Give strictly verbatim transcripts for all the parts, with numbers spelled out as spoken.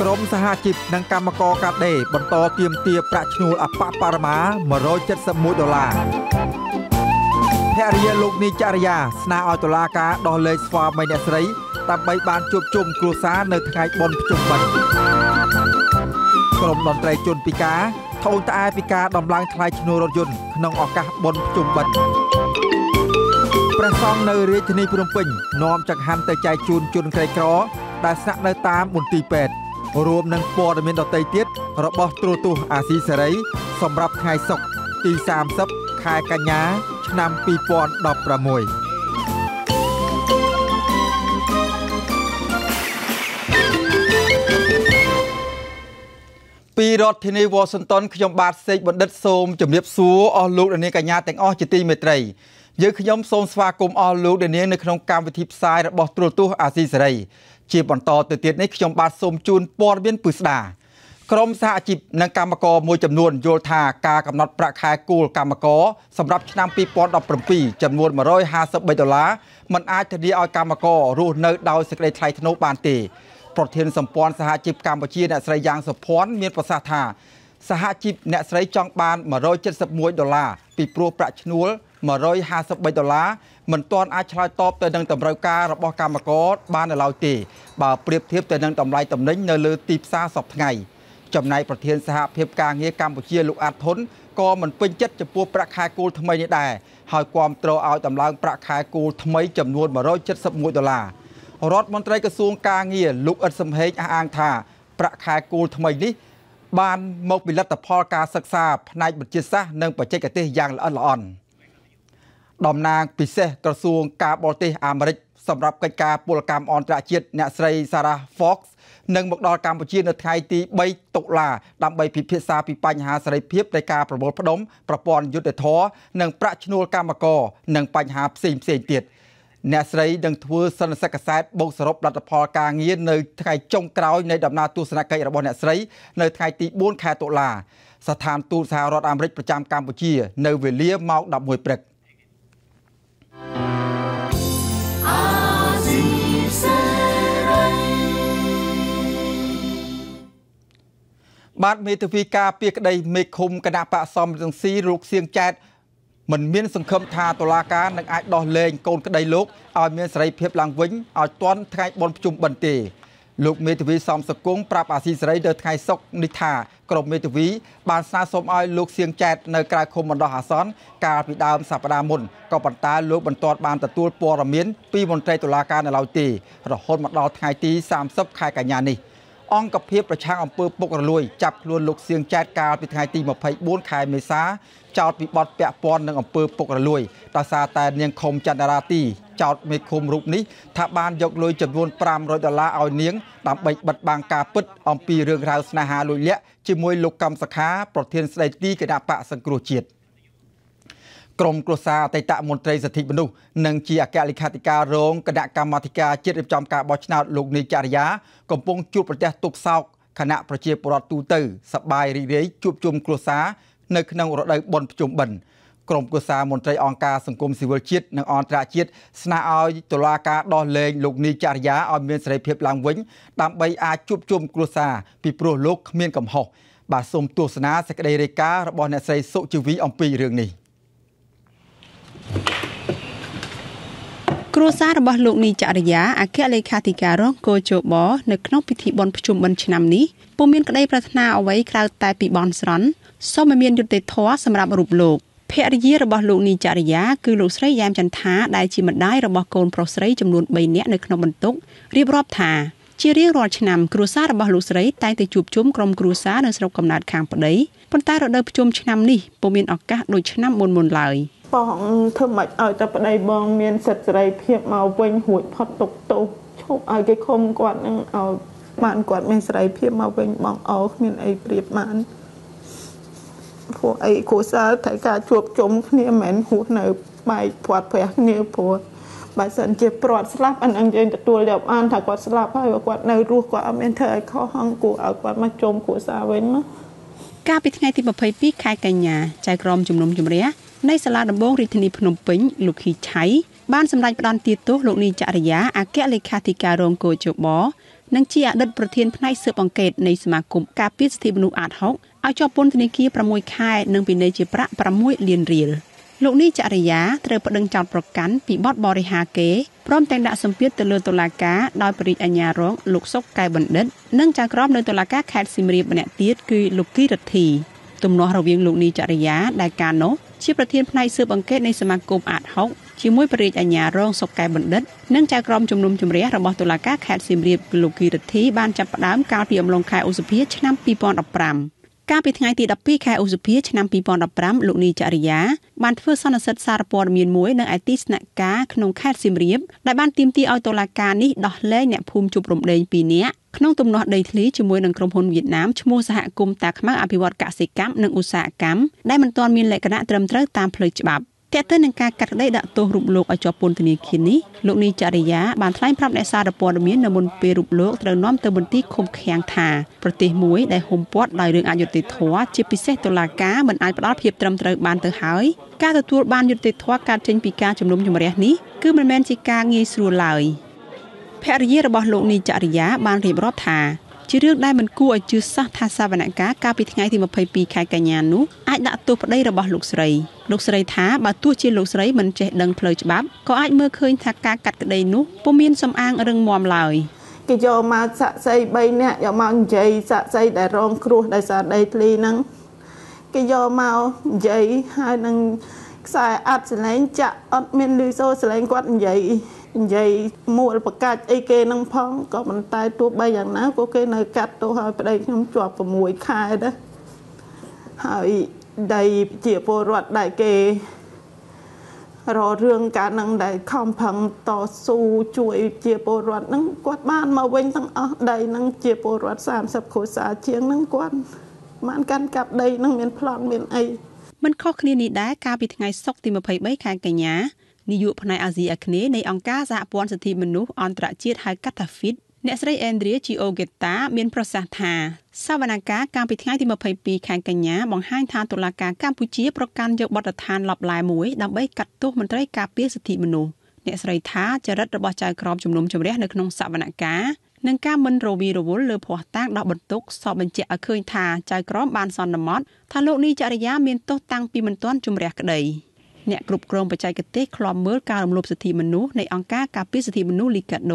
กรมสหกิจนังกรรมกรกาเดบรรทอเตรียมเตียประชนูอปะปารมาเมโรจัดสมุดดอลลาร์แพรียลุกนิจารยาสนาอัตลากาดอเลยสวามัยเนสไรตามใบบานจุบจุ่มกลัวซาในทางบนจุ่มบันกรมดอนไตรจุนปิกาทงตาปิกาดำลังทลายชนูรถยนต์นองออกกะบนจุ่มบันประซองในเรชนีพนมเปญนอมจากหันแต่ใจจูนจุนไกรกรอได้สักในตามบุญตีเป็ดรวมนังปอดเมนดอเตยเตียระบบตรวจตัวอาซีเสรีสำหรับไข่ศกตีสามซับไข่กัญญาชนำปีปอนดอกประมวยปีรถที่ในวอชิงตันขยมบาดเซกบนดัดโซมจมเรียบซัวออลูดในกัญญาแต่งอ้อจิตีเมตรียื้อขยมโซนสวากมออลูดในในขนมกามวิธีสายระบบตรวจตัวอาซีเสรีเชี่ยบอลต่อเตียดในขยมบาดสมจูนปอดเบี้ยปุษดากรมสหกิจนังกรรมกรมวยจำนวนโยธากากำหนดประคายกูลกรรมกรสำหรับชนำปีปอนดอกปรมปีจำนวนมาร้อยห้าสิบใบดอลลาร์มันอาจจะดีเอากรรมกรรูนเนอร์ดาวสเกรไทยธนุบาลตีปรเทนสมปอนสหกิจกรรมปชีนสายยางสปอนเมียนประสาทาสหกิจเนสายจองบานมาร้อยเจ็ดสิบมวยดอลลาร์ปีปลัวประชนูลมาร้อยห้าสิบใบดอลลาร์เหมือนตอนอาชลายตอบแต่ดังต่ำรายการระบบกรรมกรบ้านเราตีบ่าเปรียบเทียบแต่ดังต่ำลายต่ำนิ่งเนลือตีซาสอบไงจำนายประเทศสหภาพกลางเฮกัมพูชีลูกอาทนก็มันเป็นจัดจะปูประคายกูทำไมนี่ได้หายความตรเอาตำลังประคายกูทำไมจำนวนมาร้อยเจ็ดสิบมวยดอลลาร์รถมนตรีกระทรวงกลางเงียลูกอันสมเหตุอ้างท่าประคายกูทำไมนี่บ้านมกบิลัตพอการศึกษาพนัยบุญจิตซะนั่งประเจกเตยยางละอ่อนดอมนางปิเซกระทรวงการบอลเตอเมริกสำหรับกิจการปุรกรรมออนตราจิตเนสไรซาราฟ็อกซ์หนึ่งบกดอลกรรมปุจิเนไทยตีใบตุลาดำใบผิดพิษาปีปัญหาสไรเพียบในการประมวลผลประปอนยุติท้อหนึ่งประชนูลกรรมกอหนึ่งปัญหาสิ่งเสียเตียดเนสไรดังทัวร์สันสกัดบงสรบรัตพอการเงียนในไทยจงกล่าวในดำนาตุสนาเกยระบอนเนสไรในไทยตีบุญแคตุลาสถานตูสหรัฐอเมริกประจำกัมพูชีในเวลียเมาดับมวยเปรกบาดเมทวีกาเปียกได้เมคุมกระดาปะซอมจังซีลูกเสียงแจดเหมือนเมียนสังคมทาตุลาการนักไอดอลเลงโกนกระไดลูกเอาเมียนใส่เพียบหลังวิ้งเอาตอนไทยบนจุ่มบันตีลูกเมทวีซอมสกุ้งปราบอาซีใส่เดินไทยซกนิธากรมเมทวีบาดซาสมเอาลูกเสียงแจดในกลายคมบรรดาหาซ้อนกาพิดามสัปดาห์มุนก็ปันตาลูกบรรทอดบานตะตัวปอระเมียนปีบนไทยตุลาการในเราตีเราโหดบรรดาไทยตีสามซับคายกัญญานีอ่องกับเพียบประชาอำเภอปกระลุยจับลวนลูกเสียงแจดกาปิดไทยตีมาไพ่บุญขายเมษาจอดปิบอดแปะปอนในอำเภอปกระลุยตาซาแต่เนียงคมจันดาราตีจอดเมคมรูปนี้ทบานยกลุยจำนวนปรามรอยดอลลาร์เอาเนียงตามใบบัดบางกาปิดอมปีเรื่องราวสนาหาลุยเละจิมวยลูกกำสค้าปลดเทียนสไลตี้กระดาปะสังกรูเจียดกรมกลัวซาไตตะมนตรีสถิตบรรลุหนึ่งจีอาแกลิขาติการโรงคณะกรรมการเจริญจอมการบอชนาลุกนิจารยากำปงจุดประเทศตุกเศร้าคณะประเชียปรตูเตอร์สบายรีเรยจุบจุมกลัวซาในขณะรถไดบนประจุมบันกรมกลัวซามนตรีองค์การสังคมสิวิลชิตนังออนตราชิตสนาออยตุลาการดอเลงลุกนิจารยาอเมียนสไรเพียบลังวิ้งตามใบอาจุบจุมกลัวซาปีโปรโลกเมียนกับหอกบาสมตัวสนาสกเดริการบอเนสไรโซจิวีองปีเรื่องนี้ครูซาระบลุกนิจารยาอาเกะเลขาธิการร้องโกโจบอในขนมพิธีบอลประชุมบัญชนำนี้ปูมินก็ได้พัฒนาเอาไว้คราวแต่ปีบอลสรอนส้มเมียนยุติทว่าสำหรับรูปโลกเพรยีระบลุกนิจารยาคือลูกสไรยามจันท้าได้ชิมได้ระบโกนโปรสไรจำนวนใบเนี้ยในขนมบรรทุกเรียบรอบทาเชี่ยเรียกรอชนำครูซาระบลุกสไรแต่แต่จูบจุ้มกรมครูซาในสระกำนัดคางปะเดย์ปนใต้เราเดินประชุมชนำนี้ปูมินออกกะโดยชนำมนมนลายปองเธอมาเอาแต่ประเดี๋ยวบางเมียนสัตว์ไรเพียบมาเว้นหุ่ยพอตกโตชกเอาไอ้คมกวาดนั่งเอามานกวาดเมียนสัตว์ไรเพียบมาเว้นบางเอาเมียนไอ้เปรียบมันพวกไอ้โคซาไทยกาจวบจมเนี่ยเหม็นหุ่นเหนือใบปวดแผลเนี่ยปวดใบสันเจ็บปวดสลับอันอันเย็นแต่ตัวเดียวอันถ้ากวาดสลับให้กวาดในรูกวาดเมียนเธอเข้าห้องกูเอากวาดมาจมโคซาเว้นมั้งกาปิดไงที่มาเผยพี่คายกันยาใจกรมจุ่มนมจุ่มเรียในสลาดบงริทนีพนมเปญลูกขี้ใช้บ้านสำหรับปรนตีโตลูกนิจารยาอาเกะเลขาธิการโรงโกโจบอ นั่งเชียดันประเทียนพนัยเสือบังเกตในสมาคมกาพิสติบนุอาจฮกเอาจอบปนธนิกีประมวยค่ายนั่งปีในจีพระประมวยเรียนเรียลโลกนี้จะระยะเธอประเดิมจอดประกันปีบอดบริหารเก๋พร้อมแต่งดาสมเพียรเตลือตุลากาโดยปริญญาร้องลูกซกไก่บันเด็ดเนื่องจากกรอบเดินตุลากาแคดซิมรีบันเนตีสคือลูกกี้รัตทีตุ่มนอเราเวียงลูกนี้จะระยะได้การโนชีประเทียนพนัยเสือบังเกตในสมาคมอาจฮกชิมุยปริญญาร้องซกไก่บันเด็ดเนื่องจากกรอบจุ่มนุมจุ่มเรียระบอบตุลากาแคดซิมรีบลูกกี้รัตทีบ้านจับดามกาวเตรียมลงขายอุสเพียชน้ำปีปอนอับปรำการปิดงานตีดับปีแค่อุสุพีชนำปีบอลดับรัมลูกนีจาริยาบ้านเพื่อสนับสนุนสารปอดมีนมวยในไอติสนักกาขนมแคดซิมเรียบได้บ้านทีมตีเอาตัวละการนี้ดอกเล่เนี่ยภูมิจุบรมเดย์ปีนี้ขนมตุ่มนอดเดย์ทลีชิมวยหนึ่งกรมพลเวียดนามชิมูสหกรมตากมักอภิวัตกสิกรรมหนึ่งอุตสาหกรรมได้มันตอนมีนแหลกกระดาษเติมเติมตามเพลย์ฉบับแต่เต้นหนึ่งการกัดได้ดักตัวรุมโลกอจอปนธนีคินนี้ลูกนีจาริยาบ้านท้ายพระในสารปอดมีนนำบนเปรุมโลกเติมน้อมเติมบนที่คมแข็งทาประเทศมวยได้โฮมปอดได้เรื่องอายุติดทัวจิปิเซตุลากาเหมือนอาจประดับเพียบเติมเติมบานเตอร์หายการตัวทัวบานยุติดทัวการเชิงปีกาจำนวนจำเรียนี้คือมันแมนจิกาเงยสูลายแพรเยระบอลูกนีจาริยาบ้านเรียบรอบทาชื่อเรื่องได้มันกู้อายุสักท่าซาบนักกาการปิดงานที่มาเพย์ปีขายกันยานุอาจดักตัวประเดี๋ยวระบอบลูกสไรลูกสไรท้าบาตัวเชียร์ลูกสไรมันจะดังเพลย์ฉบับก็อาจเมื่อเคยทักการกัดกระเดนุปมีนสำอางเริงมอมลอยกิจวัตรมาสะใจใบเนี่ยอย่ามาใจสะใจแต่ร้องครูแต่สะใจเพลย์นั่งกิจวัตรมาใจหานั่งสายอัดแสลงจะอัดเมนลิโซแสลงกวัดใหญ่ใหญ่หมดประกาศไอเกนังพองก็มันตายตัวใบอย่างนั้นก็เกนกัดตัวหายไปได้น้ำจวบประมวยคายนะหายได้เจียโปรดได้เกรอเรื่องการนั่งได้คำพังต่อสู้ช่วยเจียโปรดนั่งกวาดบ้านมาเว้นตั้งอ๋อได้นั่งเจียโปรดสามสับโขสาเชียงนั่งกวาดมันกันกับได้นั่งเป็นพลังเป็นไอมันข้อคลีนิดได้การปิดไงซอกติมาเผยใบคายกันยะนิยุพนายอาซีอาคเนในองค์การสหประชาชาติมนุษย์อันตรเจียไฮกัตฟิดเนสไรแอนเดรียจิโอเกตตาเมียนประสาทาสวรรค์การปิดท้ายที่มาเผยปีแข่งกันยะมองให้ทางตุลาการกัมพูชีประกันยกบทฐานหลับลายมวยดับใบกัดตัวมันไร้การเปียสติมนุษย์เนสไรท้าจะรัดระบาดใจกรอบจุ่มนมจุ่มเรียในขนมสวรรค์นังก้ามันโรวีโรวลเลอพอตั้งดอกบรรทุกสอบบัญชีอาเคยทาใจกรอบบานซอนนมอดทางโลกนี้จะระยะเมียนโตตั้งปีมันต้อนจุ่มเรียกเลยเนี่ยกรุบกรองปัจจัยกติคลอมเมื่อการลบสถิมนุษย์ในองค์การกาปิสถิมนุษย์ลิกาโน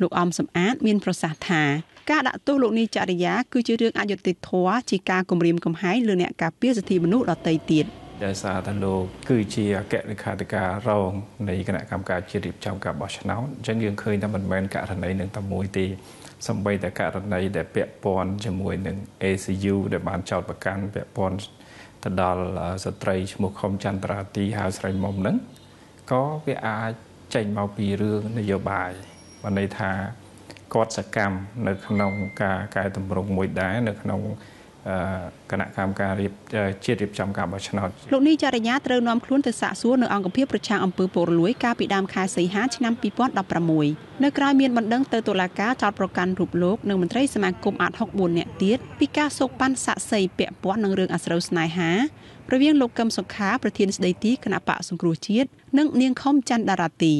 ลูกอมสำอางมีนประสาทาการดักตัวลูกนิจริยาคือเรื่องอายุติดทัวจิกากรมริมกรมหายเรื่องเนี่ยกาปิสถิมนุษย์เราเตยติดดาสาธันโดคือเชียแกะในขาติการรองในขณะกรรมการเชียริบจำกับบอชนาวฉันยังเคยทำบันเมินการในหนึ่งตำมวยตีสมัยแต่การในแต่เปะปอนจมวยหนึ่งเอซียูแต่บานเจ้าประกันเปะปอนตลอดสตรีชมุขคมจันตราตีหาสตรีมอมนั้นก็วิอาใจมาปีเรื่องนโยบายวันในทากอดสกรรมในขนมกาการตำรงมวยได้ในขนมคณะกรรมการเรียบเชียริบจำกับบอชนอตลูกนี้จาริยาเติมน้อมคลุ้นแต่สะสวนในองค์กรเพียบประชาอำเภอโปรลุยกาปิดามคาสีหาชนำปีปอดดับประมวยในกลายเมียนบันเดิงเตอร์ตุลากาจอดประกันรูปโลกในมันไตรสมาคมอาจหกบุญเนี่ยตีดปิกาโซปันสะใสเปียปอดในเรื่องอัศรสนายหาประเวียงโลกกรรมสุขาประเทียนสเดตีคณะปะสงครูเชียดนึ่งเนียงข้อมจันดาราตี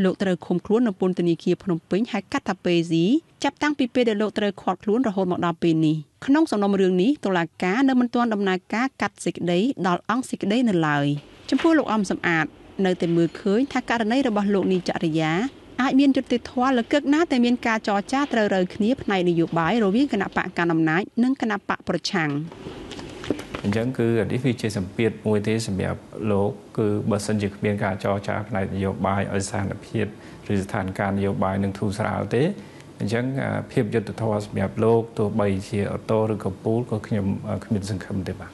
โลกเตอร์คมคลุ้นในปนตนีเคียพนมปิ้งให้กัตตาเปซีจับตั้งปีเปเดโลกเตอร์ขอดคลุ้นระหดหมดดาวปีนี้ขนมสำนมเรื่องนี้ตุลากาเดิมมันตัวดำนากากัดสิกได้ดอลอังสิกได้นั่นเลยจำพวกลูกอมสำอาดในแต่มือเคยทักการในระบบโลกนิจริยาอาจมีนจุดติดทว่าและเกิดหน้าแต่มีนการจอจ้าเตอร์เริงคณิพในนโยบายโรวิ่งคณะปะการนำนายนึ่งคณะปะประชังฉันคืออันที่พิจารณาสัมเพียรมวยเทสแบบโลกคือบัตรสัญญาเมียนการจอจ้าในนโยบายอสานเพียรหรือสถานการนโยบายหนึ่งทูสาวเตฉันเพียบยศทวัสแบบโลกตัวใบเชียอโตหรือกบปูก็ขยมขมิบสังคมเต็มปะ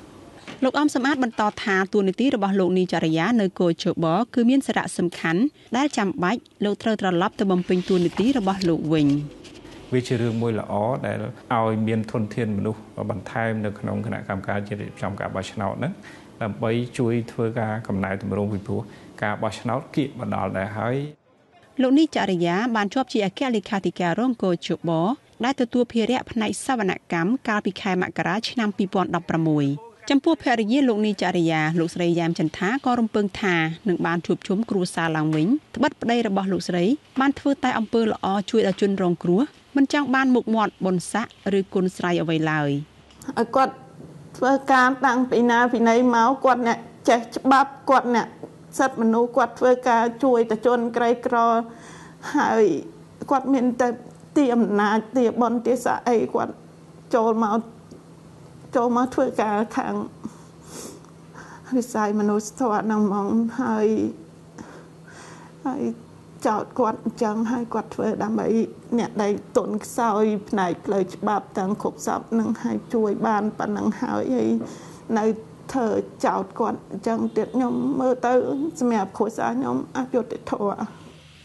โลกอมสมาร์ทบรรทอทาตัวนิติระบอบโลกนิจริยาในโกเชบอคือมีนสระสำคัญได้จำไว้โลกเธอตระลับตะบำเพ็ญตัวนิติระบอบโลกเวงวิจารณ์มวยละอ้อได้เอาเมียนทนเทียนมนุษย์บรรทายในขนมขณะกรรมการเจริญจำกับบาชนาวนั้นนำไปช่วยเทวกากำนายตำรวจวิภูการบาชนาวกิบันดาลได้ให้โลกนิจริยาบานชอบเชียแก่ลิขาติการ่องโกเชบอได้ตัวตัวเพียร์พนัยสวรรค์กรรมการปีไข่มกราชนำปีปอนดับประมวยจำพวกเพริเยโลกนิจริยาลูกสไรยามจันทากรมเปิงทาหนึ่งบานถูกชมครูซาลังวิงบัดประเดี๋ยวระบอบลูกสไรบานเทวไตอำเภอละอช่วยอาจุนรองครัว มันจังบ้านหมกหมดบนสะหรือกุนไซเอาไว้เลยกดการตั้งปีนาปีไหนเมาส์กดเนี่ยแจกบับกดเนี่ยสัตว์มนุษย์กดเพื่อการช่วยแต่จนไกลกรอหายกดเหม็นแต่เตียมนาเตียบอลเตียสะไอกดโจมมาโจมมาเพื่อการทางวิสัยมนุษย์สวัสดิ์นำมองหายหายจอดกวดจังให้กวดเพื่อดำไปเนี่ยได้ตนเศร้าไหนเลยฉบับต่างขบซับนังให้ช่วยบ้านปนังหายในเธอจอดกวดจังเด็ดยมเมื่อเติร์นสมัยโคสายมอายุเด็ดถั่ว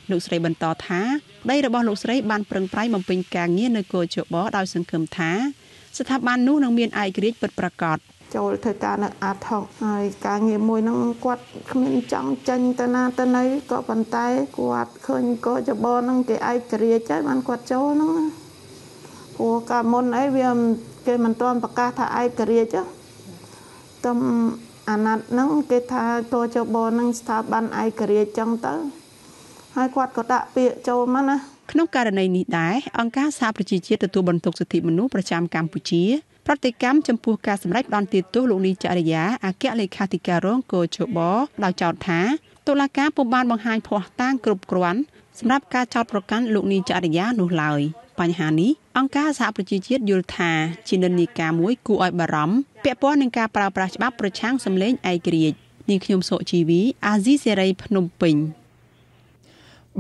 ลูกสไลบรรทอท้าได้ระบอบลูกสไลบานเปลืองไพร์มันเป็นแกงเงี้ยในโกเจบอดาวสังคมท้าสถาบันนู้นเมียนไอกรีดเปิดประกอบเจ้าเธอการอาทองการเงียบมวยนั่งกวาดเมียนจังจันตนาตนายก็ปันไตกวาดเคยก็จะบอนั่งเกไอกรีดใจมันกวาดเจ้านั่งหัวกามนไอเวียมเกมันตอนประกาศท่าไอกรีดเจ้าตำอนัดนั่งเกท่าตัวเจ้าบอนั่งสถาบันไอกรีดจังเตอให้กวาดก็ด่าเปียเจ้ามันนะขณะการในนี้ได้องค์การสหประชาชาติตัวบรรทุกสิทธิมนุษย์ประจำกัมพูชีพฤติกรรมจำพวกการสำรับดอนติดตัวลุงนิจารยาอาเกะเลขาธิการร้องโกโจบอดาวจอดท้าตุลาการปมบานบางไฮพอตั้งกรุบกรวนสำหรับการจอดประกันลุงนิจารยาหนุลอยปัญหานี้องค์การสหประชาชาติยูธาชินดนิกามวยกูอัยบารมเปียป้อนในการปราบปราชญ์ประชังสำเร็จไอเกรียนิคมโสชีวีอาซีเซไรพนมเปญ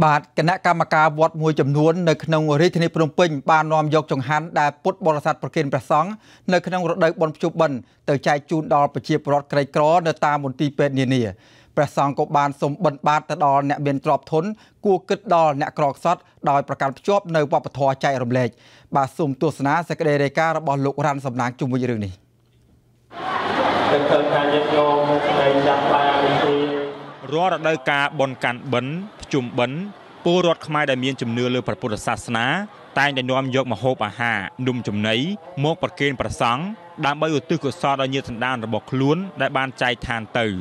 บาดคณะกรรมการวัดมวยจำนวนในขนมริทนิพนมเปญบานนอมยกจงฮันได้พุทธบริษัทประกันประสงค์ในขนมรถเดินบนจุบันเติร์ใจจูนดอลประชีพรถไกลกรอในตามบนตีเป็นเนียประสงค์กบบานสมบัติบาดตะดอลเนี่ยเบียนตรอบทนกู้กึดดอลเนี่ยกรอกซัดดอยประกันประชดในวัปทอใจรำเล็กบาดสุ่มตัวสนาเสกเดริการบอลลุกรันสำนักจุมวิญญาณีรัวรถเดินกาบนการบันจุ่มบันปูรถขมายได้มีจุ่มเนื้อเลยพระพุทธศาสนาแต่ในน้อมยกมาโฮปอาหาดุมจุ่มไหนโมกประเคนประสังดามใบอุตุกุศลได้ยืดสันดานระบบล้วนได้บานใจทานตื่น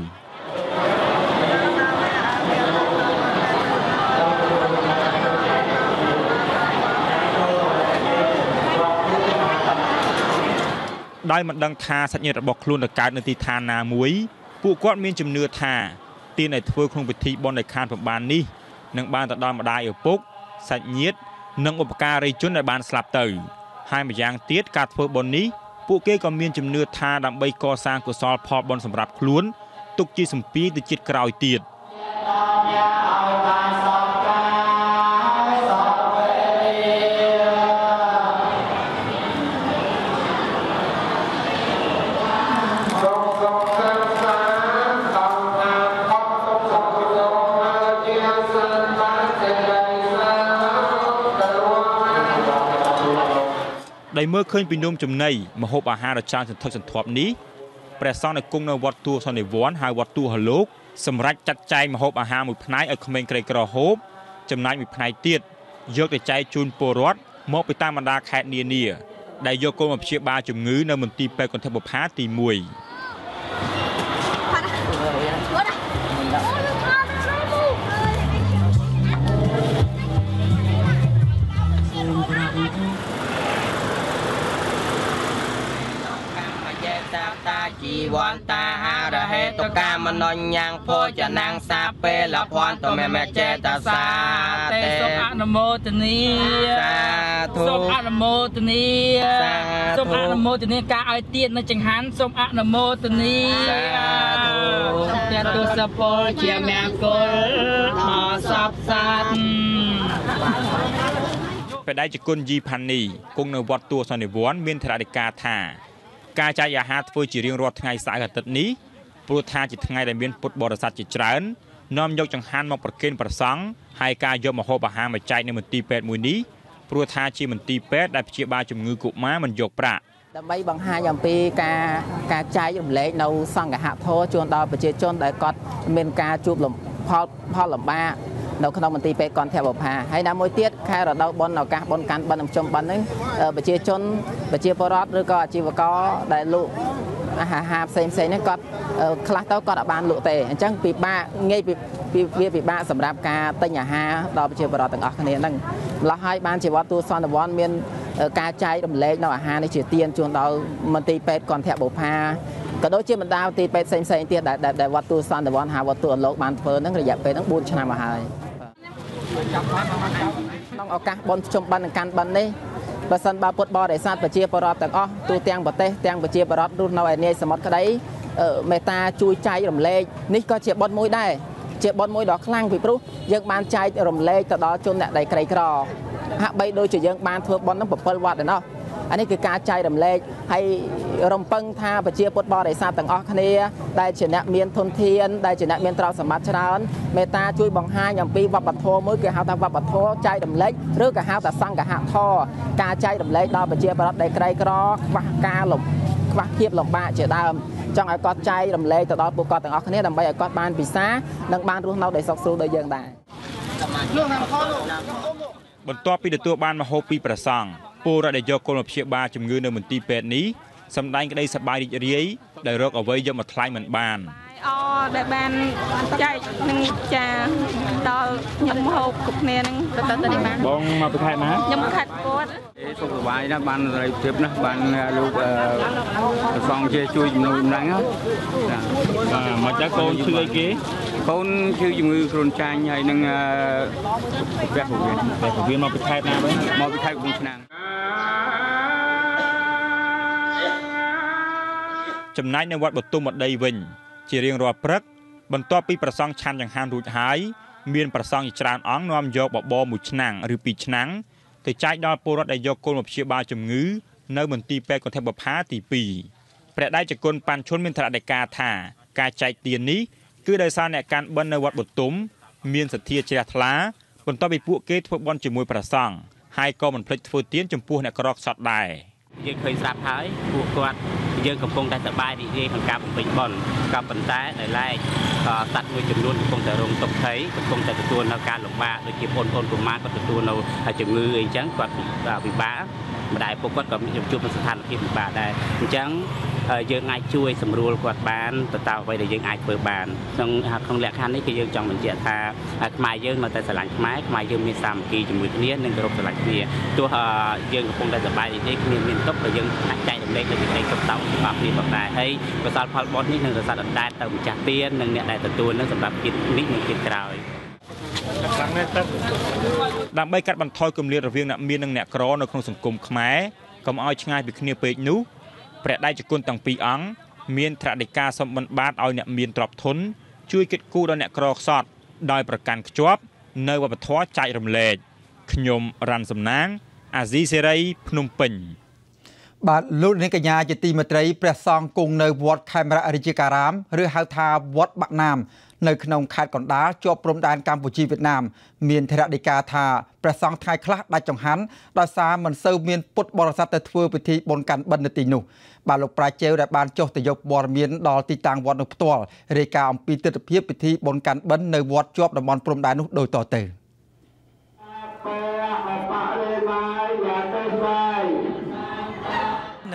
ได้มันดังทาสัญญาระบบล้วนอากาศในทิทานามุ้ยปูกอดมีจุ่มเนื้อทาตีในทัวร์คงพิธีบอลในคานผมบานนี้นังบานตัดดอนมาได้เอวปุ๊กสัญญิตนังอุปการีจุนในบานสลับเตยให้มาอย่างเตี้ยการทัวร์บอลนี้ผู้เก่ก็มีจำเนื้อทาดำใบกอซางกุศลพอบอลสำหรับคล้วนตุกจีสมปีติจิตกราวเตียดในเมื่อเคลื่อนไปนุ่มจุ่มในมโหปอาหารจานสุดทศทวบนี้ประสานในกรุงในวัดตัวสนิวอนหายวัดตัวฮาลุกสำหรับจัดใจมโหปอาหารมุขนายอัคเมนไกรกระโหบจำนายมุขนายเตี้ยยกแต่ใจจูนโปรดมอบไปตามบรรดาแคดเนียเนียได้โยกโกมเชียบาจุ่มงื้อในมันตีไปก่อนเทปพาตีมวยจีวันตาหาระเหตุกามนนยังโพจะนางซาเปละพรตัวแม่แม่เจตาซาเตสพอนโมตนีสาธุสพอนโมตนีสาธุสพอนโมตนีกาไอเตียนในจังหันสพอนโมตนีสาธุเจตุสโพเจียแมงกุลมาสับสันไปได้จากกุญญีพันนีกงในวัดตัวสนิวรเมียนธราดิกาธาการใจยาฮาฟื้นจีเรียงรอดไงสายกระตัดนี้ปลุกทานจิตไงได้เมียนพุทธบริษัทจิตเจริญน้อมยกจังหันมาประเคนประสังให้การยกมาโหบะหามาใจในมันตีเป็ดมวยนี้ปลุกทานชีมันตีเป็ดได้เชี่ยบาจุ่มงือกุม้ามันยกประดับใบบางหายอย่างปีการการใจยมเละเราสังกะหะโทจวนต่อประเจจนได้กอดเมียนการจูบหลงพอพอหลงบ้าเราขนมมันตีเป็ดก่อนแถวบ่พาให้น้ำมวยเตี้ยใครเราบนเราการบนการบนจมบนนึงประเจจนประเจียปรอดหรือก็จีวก็ได้ลุอาหารหาบเซมเซนี่ก็คลาสเต้าก็ได้บานลุเตะจังปีบ้าเงยปี วิวิบ้าสำหรับการตั้งอย่างฮะต่อไปเชื่อประวัติต่างออกคะแนนนั่งเราให้บ้านเชื่อว่าตัวซอนตะวันเป็นการใช้ดมเล็กเราฮะในเชื่อเตียนจวนเรามันตีเป็ดก่อนแถบบุพาก็โดยเชื่อมันดาวตีเป็ดเซ็งเซ็งเตียนได้ได้วัดตัวซอนตะวันหาวัดตัวโลกบ้านเพิ่นนั่งระยะเป็ดนั่งบุญชนะมาให้ต้องเอาการบอลชมบันการบันนี่ประสันบาปดบอได้ซาดประเชียประรอต่างอ้อตัวเตียงประเตะเตียงประเชียประรอดูนเอาไอเนยสมอดก็ได้เมตาช่วยใจลมเล่นี่ก็เชียบอลมวยได้เชียบอลมวยดอกคลั่งผิดปรุยังบานใจลมเล่ต่อดอจนได้ใครกรอฮะไปโดยจะยังบานเถื่อบอลน้ำปะเปิลวัดเนาะอันนี้คือการใจลมเล่ให้ลมเปิงท่าประเชียปดบอได้ซาดต่างอ้อคะแนนได้ชนะเมียนทนเทียนได้ชนะเมียนตราสมัติชนะเมตาช่วยบังหายอย่างปีวับบัดโทมือเกี่ยวหาตาวับบัดโทใจลมเล่หรือกับหาตาสั่งกับหาท่อการใจลมเล่ดอประเชียประรอได้ใครกรอวักกาหลบวักเทียบหลบบ้าเฉดามจังไอ้กอดใจดำเละต่อต่อปุกกอดต่างออกคะแนนดำใบไอ้กอดบานปีศาจดังบานรุ่งเราได้สกสูได้ยังได้บนโต๊ะปีเดือดตัวบานมาโฮปีประสังปูระได้ยกคนมาเชียบาจำเงินในมือตีเป็ดนี้สำได้ก็ได้สบายดีเรื่อยได้รอกเอาไว้เยอะมาทลายเหมือนบานอ๋อได้บานใจหนึ่งจ่าต่อยมโฮกุกเนียนต่อต่อได้บานบองมาไปขายมายมขัดโคตรส่งสบายนะบานอะไรเจ็บนะบานลูกซองเชช่วยหนุ่มนังครับมาจากคนชื่ออะไรกี้คนชื่อจมือคนชายใหญ่นั่งแบบผมแบบผมมาไปขายนะมาไปขายกุกนางจำนายในวัดบทตุ่มวัดใดวิญเชียงรอพระบรรทอปีประสังชันอย่างฮันดูดหายเมียนประสังอิจฉาอ้างนอมโยบบบมุชนังหรือปีชนังแต่ใจดาวโปรดได้โยกคนแบบเชียบาจมงื้อเนื้อเหมือนตีเป็ดกับเทบพ้าตีปีแปลได้จากคนปันชนเมียนธาตุกาถาการใจเตียนนี้คือได้สานในการบรรในวัดบทตุ่มเมียนสัตยาเชียทลาบรรทอปีผู้เกตพวกบอลจมวยประสังให้ก็มันพลิกฟื้นเตียนจมพูนในกรอกสดได้ยังเคยสาบหายผูกกอดยังกับกงได้สบายดีๆของการปกปิดบอลกับปัญญาในไล่ตัดมือจำนวนกับกงแต่รงตกไถ่กับกงแต่ตัวนาการหลงมาโดยเก็บโอนโอนกลุ่มมากับตัวเราจะมือเองจังกอดปีบ้ามาได้ปกติกับมีจุดมันสถานที่ปีบ้าได้จังยังไงช่วยสำรวจกวาดบ้านต่อเตาไปได้ยังไงเปิดบ้านต้องของแหลกขันนี่คือยังจังเหมือนเจ้าตาขมายยังมาแต่สลัดขมายขมายยังมีสามกีจมูกเนี้ยหนึ่งกระดกสลัดเนี้ยตัวยังกับกงได้สบายดีๆมีตบไปยังใจดำเล็กเลยในกระเป๋าปากดีปากได้ให้ประสาทพอลบอสนี่หนึ่งประสาทได้แต่ผมจะเตี้ยนหนึ่งเนี่ยได้แต่ตัวนั่นสำหรับกินนิดหนึ่งกินกราวดังใบกัดบันทอยกลมเลียระเวียงน่ะมีนั่งเนี่ยกรอในโครงสังคมขมายกำเอาช่างง่ายไปขึ้นเนี่ยไปนู้แปลได้จากคนต่างปีอังมีนทราดิกาสมบัติบาทเอาเนี่ยมีนตรอบทนช่วยเก็บกู้เราเนี่ยกรอกสอดได้ประกันขจวบในวัฏท้อใจดำเล็กขยมรันสำนักอาซีเซรีพนมเปญบาลุนในกัญญาจิตติมตรีประซองกรุงในวัดไคมระอริจิการามหรือฮาวทาวัดบักนามในขนมขาดก่อนด้าจบรมดานกัมพูชีเวียดนามเมียนเทระดิกาธาประซองไทยคลาดได้จงหันดาซาเหมือนเซอร์เมียนปุตบริษัทเตอร์เทอร์พิธีบนกันบันเนตินุบาลุปลาเจลและบาลโจตยกบอลเมียนดอติตังวันอุปตัวเรกาอมปีเตอร์เพียพิธีบนกันบันในวัดจบดมอนปรมดานุโดยต่อเติม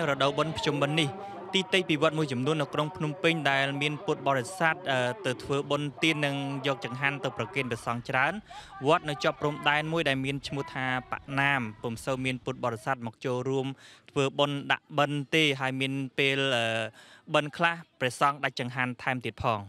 เราเดาบนประชุมบันนี้ตีเตยปีวัดมวยจำนวนนักร้องพนมเพ็ญได้เมียนปุตบริษัทเติร์ดเฟือบนตีนังยกจังหันเติร์ดประเกณฑ์เติร์ดสองจานวัดในจอบรวมได้มวยได้เมียนชมุทาปะนามผมเซอร์เมียนปุตบริษัทมักโจรวมเฟือบนดับบันเตยไฮเมียนเปลบันคลาเปรซองได้จังหันไทม์ติดพองเ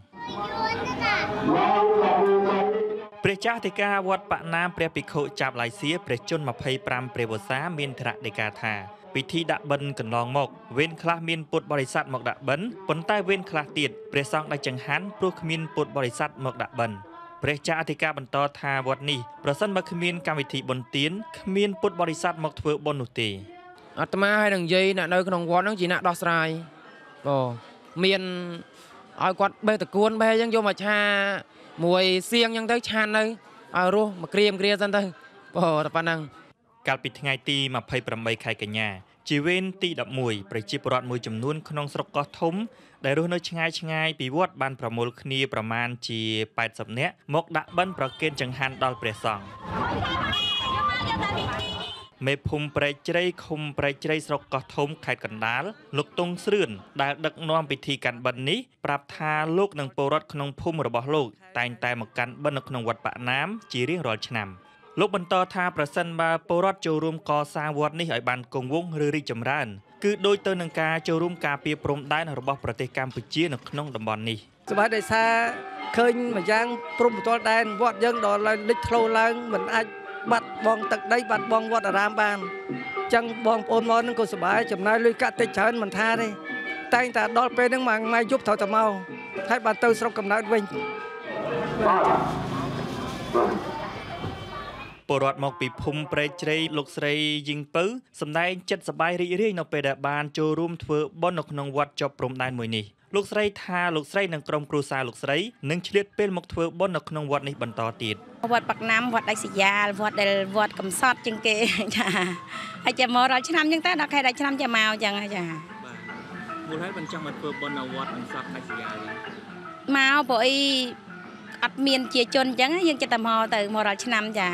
ปรเจ้าติกาวัดปะนามเปรปิโคจับหลายเสียเปรจนมาภัยปรามเปรบสาเมียนทระเดกาธาวิธีดับบันกันลองหมกเว้นคลามินปดบริษัทหมกดับบันปนใต้เว้นคลาติดเปรซองได้จังหันปลุกมินปดบริษัทหมกดับบันเปรเจ้าติกาบรรทอธาวัดนี้ประสันบักมินการวิธีบนตีนขมินปดบริษัทหมกเถื่อบนุตีอัตมาให้ดังยีน่ะโดยขนมวอนน้องจีน่ะดอสไรบ่เมียนเอากวาดเบตะกวนเบยังโยมาชามวยเสียงยังได้ชาเลยเอารู้มาเกรียมเกรียสันเตอร์พอตะปานังการปิดไงตีมาภัยประมัยใครกันเนี่ยจีเวนตีดับมวยปริจิปรอดมวยจำนวนขนมสกอตทมได้รู้น้อยช่างช่างปีวัดบ้านประมลคณีประมาณจีแปดสัปเนี้ยมกดับบันประเกณฑ์จังหันดอลเปรซอง เมพุมปรใจคมปรใจสกกทมไข่กันนาลลุกตรงสื่นได้ดักน้อมพิธีการบันนี้ปราบทาลูกนังโปรดขนมพุ่มระบอบลูกแต่งแต่หมกันบนขนมวัดปะน้ำจีเรียงรอยฉน้ำลูกบรรทอทาประสันบาโปรดโจรมกอซาวดนิหอยบันกงวงหรือริจมรันคือโดยเตอร์นังกาโจรมกาเปียปรมได้ในระบบประเทศกัมพูชีนักน้องดำบอลนี่สมัยเดชาเคยเหมือนยังปรมตัวแดนวัดยังดอลลิโคลลังเหมือนไอ้บัดบองตักได้บัดบองวัดอารามบานจังบองโอนมอนังก็สบายจำนายลุยกะเตชันเหมือนท่าได้แต่งแต่ดอลเป็นนังมังไม่ยุบเท่าแต่เมาให้บันเตอร์สกำนัดวิ่งปรดมอกปีพุมเปรย์ใจลูกใส่ยิงปื้สำได้จัดสบายริเรียนเอาไปดับบานโจรุมเถื่อบนนกนงวัดจอบรมได้มวยนี่ลูกใส่ทาลูกใส่นางกรมครูซาลูกใส่นึ่งเฉลี่ยเป็นมกเถื่อบนนกนงวัดในบรรทอติดวัดปักน้ำวัดไอศิยาวัดเดลวัดกำซอดจึงเกะจ้าไอเจ้ามอเราชนะยังแต่เราใครได้ชนะจะมาจังจ้าบุญให้บรรจังมาเถื่อบนนวัดกำซอดไอศิยามาเอาไปอัดเมียนเจียจนจังยังจะแต่มอแต่มอเราชนะจ้า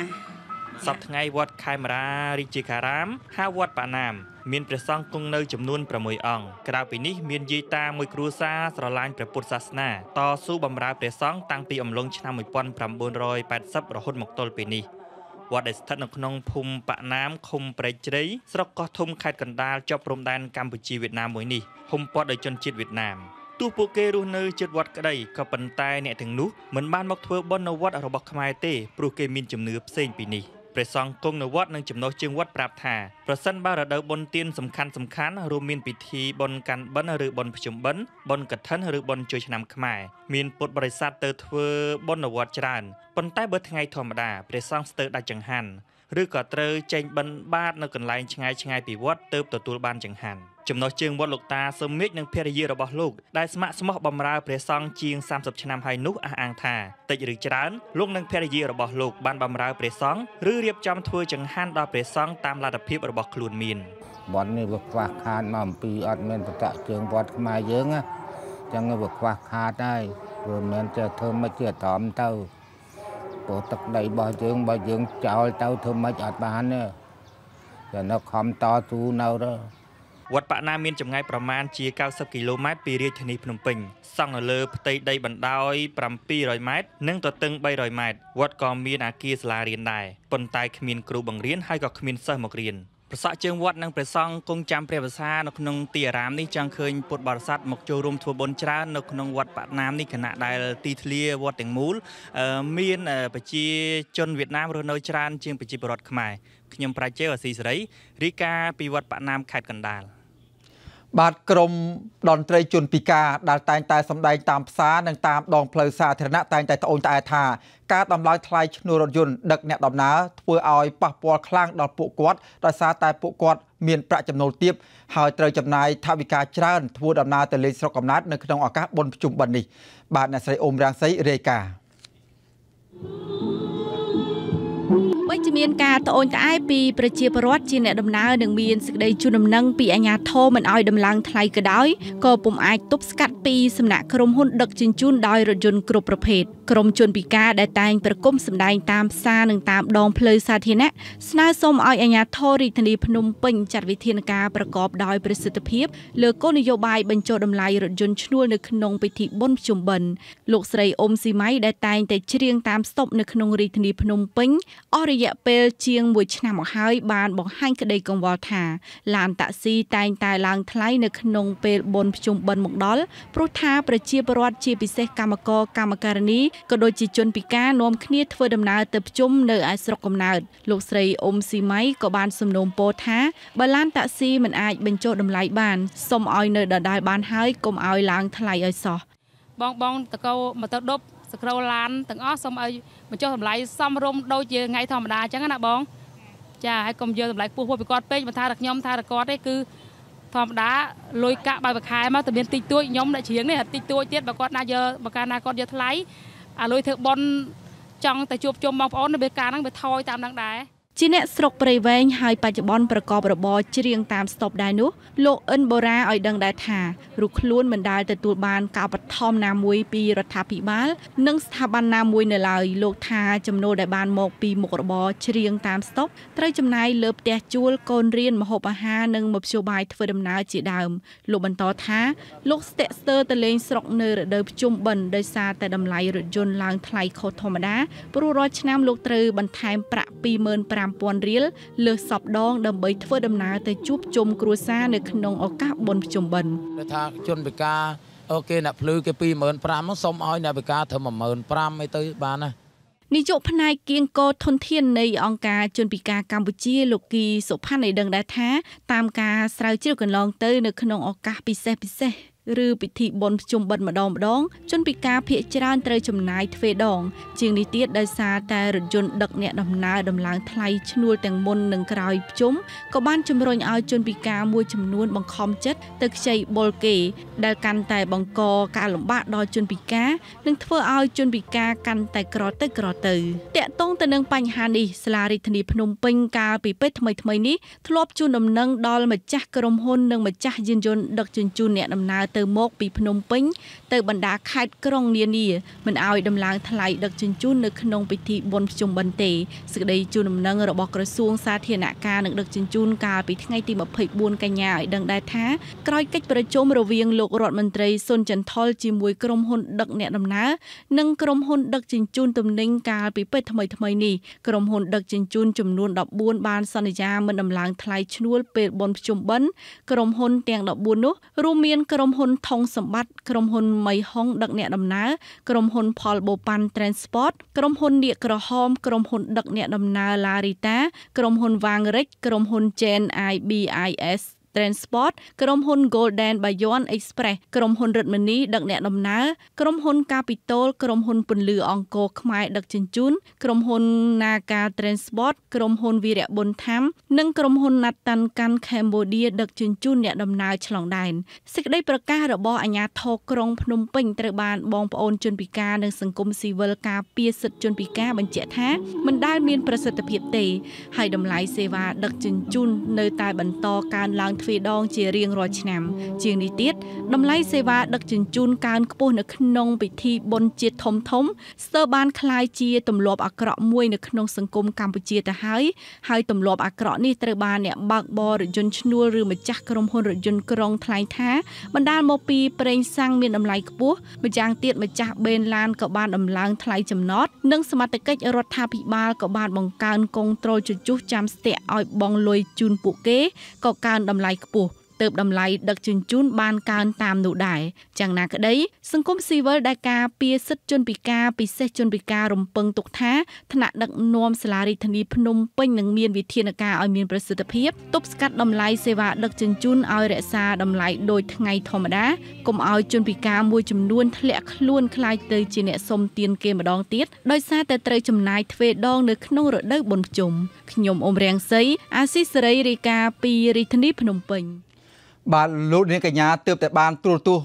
สับไงวัดคายมาราริจิคารามห้าวัดป่านามเมียนประซองกงเนยจำนวนประมวยอ่องกล่าวปีนี้เมียนยีตามวยครูซาสระลานประปุตศาสนาต่อสู้บำราประซองตั้งปีอมลงชนะมวยปอนพรำบุญรอยแปดซับระหุนหมกตลปีนี้วัดเดชทัศนขนงภูมิป่าน้ำคมประเจริญสระกอทมไข่กันดาจอบรมแดนกัมพูชีเวียดนามมวยนี้หมปอดโดยจนจิตเวียดนามตู้ปูเกรูเนยจุดวัดก็ได้กับปันตายเนี่ยถึงนู้เหมือนบ้านมักเทอร์บอนนวัดอรบขมายเต้ปลูกเกมินจำเนื้อเส้นปีนี้ประซองกงนวัดนังจำนวนจึงวัดปราบทาประสันบาระเดบนเตียนสำคัญสำคัญรวมมีนพิธีบนการบรรหรือบนประชุมบรรบนกระทันหรือบนจุยชนำขมายมีนปดบริษัทเตอร์เทอร์บอนนวัดจรานปันตายเบิดไงธรรมดาประซองสเตอร์ได้จังหันหรือก่อเตอร์เจนบรรบาดนักกันไล่ชงายชงายปีวัดเติบตัวตัวบ้านจังหันจำนวนจึงวัดลูกตาสมิทนังเพียรเยอระบอบลูกได้สมัครสมัครบำราเพรซองจีงสามสิบชนามไฮนุกอาอังธาแต่หรือจานลูกนังเพียรเยอระบอบลูกบ้านบำราเพรซองหรือเรียบจำทัวจังหันดาเพรซองตามระดับเพียบระบอบคลุนมินบอลนี่บกว่าขาดมั่มปีอัดเมนตะตะเจียงบอลมาเยอะนะจังเงบกว่าขาดได้เพื่อเมนจะเธอไม่เชื่อตอมเต้าปวดตักได้บ่เจียงบ่เจียงเจ้าเต้าเธอไม่อัดบ้านเนี่ยแต่เราคำต่อสู้เราเด้อวัดปะนาเมียนจำไงประมาณจีเก้าสิบกิโลเมตรปีเรียธนีพนมเปญสร้างเลือบตีได้บันไดปรำปีร้อยเมตรนึ่งต่อตึงใบร้อยเมตรวัดกอมีนอากีสลาเรียนได้ปนตายขมินครูบังเรียนให้กับขมินเซอร์มกเรียนประสาเจียงวัดนางประซองกงจำเปรียบประสานกนงเตียรามนี่จังเคยปดบาร์ซัดหมกโจรมทัวบนชราหนกนงวัดปะน้ำนี่ขณะได้ตีทะเลวัดแตงมูลเมียนปะจีจนเวียดนามรนอยชราเจียงปะจีปรดขมายขยมปลาเจ้าสีสไรริกาปีวัดปะน้ำขาดกันดาลบาดกรมดอนเตยจุนปิกาดาตายตายสำได้ตามซาหนังตามดองเพลซาเทนะตายตายตะองตายทาการดำลายทลายชนูรถยนต์ดักแนดดำน้าเพื่อเอาปะปอคลั่งดอนปุกวัดดาซาตายปุกวัดเมียนประจำนวนเตียบหายเตยจำนายทวิกาจรานทัวดำนาเตลิสรกำนัดในขนมอากาศบนจุ่มบันนี้บาดนัสไรอมรังไซเรกาไว้จะมีการตะโอนตะไอปีประเจียประวัติจีนเนี่ยดำน้าหนึ่งมีนสกได้จุนำนังปีอาญาโทมันอ้อยดำลังไทยกระด้อยก็ปุ่มไอตุบสกัดปีสำนักกรมหุ่นดักจินจุนดอยรถยนต์กรุบประเภทกรมชนปีกาได้แต่งประก้มสำได้ตามซาหนึ่งตามดองเพลยซาเทนะสนาสมอ้อยอาญาโทริธนีพนมเป่งจัดวิธีการประกอบดอยประสิทธิภาพเลือกก้นนโยบายบรรจุดำลายรถยนต์ชั่วในขนงไปถีบบ้นจุ่มบันลูกใส่อมสีไม้ได้แต่งแต่เชียงตามสบในขนงริธนีพนมเป่งอริยะเปลเชียงบุชนาหมอกหายบานบอกให้กระไดกงวอธาลานตะซีตายตายลางทลายในขนงเปลบนประชุมบนหมกดอลปรุธาประเชียประวัติเชียปิเศษกรรมกรกรรมการนี้ก็โดยจิจนปิการนวมเครียดเฟื่อดำนาเติบจุ่มเนอไอสรกกำนาดลูกใส่อมสีไม้ก็บานสมนมโปธาบาลานตะซีมันอาจเป็นโจดำลายบานสมออยเนอได้บานหายกลมออยลางทลายไอซอบองบองตะเกามาตะดบสกาวลานตั้งอ้อสมไอเหมือนเจ้าทำไรซ้ำรมโดยเจอไงธรรมดาจังนะบ้องจ้าให้กรมเยอะทำไรปูพวกไปกอดเป้งมาทาดักย้อมทาดักกอดได้คือธรรมดาลอยกะใบบักคายมาแต่เบียนตีตัวย้อมได้เฉียงเนี่ยตีตัวเจ็ดบักกอดนาเยอะบักการนากอดเยอะทลายลอยเถอะบอลจังแต่จูบจมมองอ้อนในเบียการนั่งไปทอยตามดังได้ จีเนสโรคปริเวณไฮปัจจุบันประกอบระบอบเชียงตามสต็อปได้นุโลเอินโบราอ่อยดังได้ถ่ารุกล้วนเหมือนได้แต่ตัวบานกาวปทอมนามวยปีรัฐพิบาลนึ่งสถาบันนามวยเหนือลายโลกทาจำนวนได้บานหมกปีหมกระบอบเชียงตามสต็อปไตรจำนายเลิบแดดจูลโกนเรียนมหบหาหนึ่งมบโชบายเฟอร์ดมนาจีดามโลบันตอท้าโลกสเตสเตอร์ตะเลนสโรคเนอร์เดิมจุ่มบันได้ซาแต่ดำไหลหรือจนลางไทยเขาธรรมดาปรุรชนามโลกเตอร์บันทายประปีเมินประปวนเรียลเลือกสอบดองดำเบยเฟื่อดำนาแต่จูบจมกรัวซาในขนมออกาบนจมบันทางชนไปกาโอเคนะพลื้อแกปีเหมือนปรามสมอ้อยนะไปกาเธอมาเหมือนปรามไม่ตื้อบานะนิจพนายเกียงโกทนเทียนในองค์การจนปีกากัมพูชีโลกีสุพรรณในดังได้แท้ตามกาสาวเชี่ยวกันลองเตยในขนมออกาปิเซปิเซหรือปิธีบนจมบันมาดองดองจนปีกาเพียจรานเตยจำนายเฟดองเจียงนิเตียดได้ซาแต่รถยนต์ดักเนี่ยดำนาดำลางไทยชนูแต่งมนหนึ่งกรายจมก็บ้านจมรอยเอาจนปีกามวยจำนวนบังคอมเจ็ดตึกใจบอลเกยได้กันแต่บังกอการหลงบ้าดอยจนปีกาหนึ่งเฟื่อเอาจนปีกากันแต่กรอเตกรอเตยแต่ต้องแต่หนึ่งปัญหาดิสลาริธนีพนมเปงกาปีเป็ดทำไมทำไมนี้ทลบจูนดำนังดอลมาจ้ากรมหุนหนึ่งมาจ้ายืนยนดักจนจูนเนี่ยดำนาเติมโมกปีพนมเป้งเติมบรรดาขาดกรองเนียนีมันเอาดำลางทลายดักจุนจุนในขนมปิธีบนจมบันเตสึกได้จุนนังระบบกระทรวงสาธารณการดักจุนจุนกาปีทั้งไงตีมาเผยบุญกันยาวดังได้ท้ากรอยกัดประจมระเวียงโลกรอดมันเตยส่วนจันทอลจีมวยกรมหนดักเนี่ยดำน้านังกรมหนดักจุนจุนตำเน่งกาปีเป็ดทำไมทำไมนี่กรมหนดักจุนจุนจำนวนดอกบุญบานสัญญามันดำลางทลายชนวนเป็ดบนจมบันกรมหนเตียงดอกบุญนุรูเมียนกรมหนทองสมบัติกรมหนไมห้องดักเนี่ยดำน้ากรมหนพอลโบปันทรานสปอร์ตกรมหนเดียกระหอมกรมหนดักเนี่ยดำนาลาริตากรมหนวางเร็กกรมหนเจนไอบีไอเอสทรานสปอร์ตกรมหนโกลเด้นบายอนเอ็กซ์เพรสกรมหนรถมณีดักเนี่ยดำน้ากรมหนคาปิตอลกรมหนปนลือองโกขมายดักจินจุนกรมหนนาคาทรานสปอร์ตกรมหนวีระบนธรรมนึ่งกรมหนนัตตันกันแคมโบเดียดักจินจุนเนี่ยดำนาฉลองได้สิกได้ประกาศระบอบอาญาทอกรงพนมเป่งตระบานบองปอนจนปีกาในสังคมซีเวลกาเปียสจนปีกาบรรเจาะแท้มันได้เมียนประสิทธิภาพเตะให้ดำไหลเซวาดักจินจุนในตายบรรทอการล้างฟีดองเจียเรียงรอยฉน้ำเจียงนิติดดำไล่เซวาดักจุนจุนการกปุ่นขนงไปที่บนเจียทมทมสเตอร์บานคลายเจียตำรวจอักระมวยในขนงสังคมกัมพูชีแต่หายให้ตำรวจอักระนี่ตระบานเนี่ยบางบอหรือยนชนัวหรือมาจักกรมพลหรือยนกรองทลายท้าบรรดาโมปีเปรงสร้างเมียนดำไล่กปุ่นมาจางเตียดมาจักเบนลานกับบานดำลางทลายจำนอดนึ่งสมาชิกรัฐพิบาลกับบานบังการกองโตรจุจุจำเสตออยบองลอยจุนปุเก้กับการดำไล่เติบดำไหลดักจุนจุนบานการตามดูได้จังนักได้สังคมซีเวอร์ได้กาเปียสจนปีกาปีเซจนปีการมเปิงตกท้าธนาดักนวมสลาริธนีพนมเป่งหนังเมียนวิเทียนกาออยเมียนประสิทธิภาพตบสกัดดำไหลเซวะดักจุนจุนออยเรซาดำไหลโดยทั้งไงธรรมดากลมออยจนปีกามวยจำนวนทะเลคล้วนคลายเตยจีเนสมเตียนเกมดองติดโดยซาแต่เตยจำนายเทวดองเนื้อขนมรดได้บนจมขยมอมแรงไซอาซิสเรริกาปีริธนีพนมเป่งบาลูนี้กันยาเติบแต่บานตัวตัว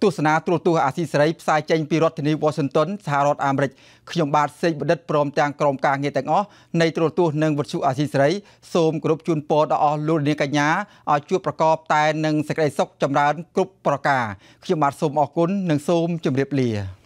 ตัวสนาตัวตัวอาศิสไรสายเจนปีรถที่นิวอชิงตันสหรัฐอเมริกขยมบาทเซบดัดพร้อมจางกรมการเงินแต่งอ้อในตัวตัวหนึ่งวัตถุอาศิสไรโสมกรุบจุนโปดอลูนี้กันยาอาจุประกอบแต่หนึ่งสกายซอกจำรานกรุบประกาขยมบาทโสมออกกุนหนึ่งโสมจำเรียบเรีย